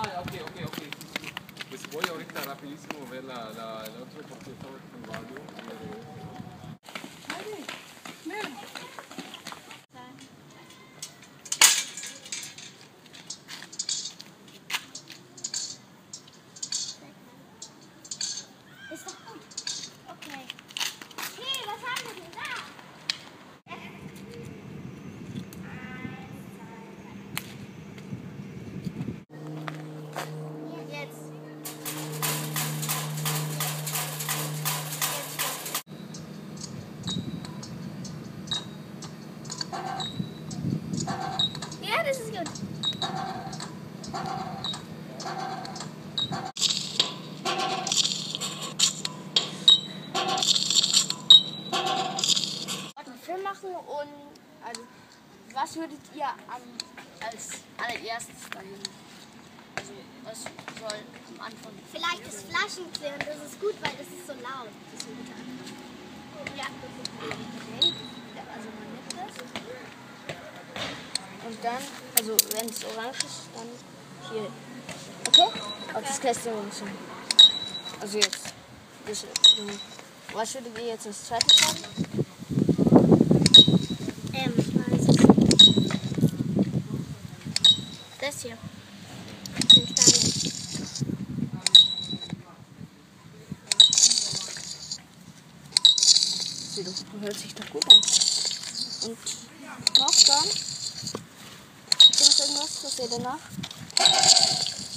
Ah, ok, ok, ok. Pues voy ahorita rapidísimo a ver la otra porcentaje con value. Allez, merde. Ist doch gut. Okay. Hey, was haben wir denn da? Also, was würdet ihr als allererstes dahin? Also, was soll am Anfang? Vielleicht das Flaschenklirren, das ist gut, weil das ist so laut. Das ist gut. Ja. Also, man nimmt das. Und dann, also, wenn es orange ist, dann hier. Okay? Okay. Das Kästchen runter. Also, jetzt. Was würdet ihr jetzt als zweites haben? Das hier. Das hört sich doch gut an. Und noch dann? Gibt es irgendwas, was ihr danach?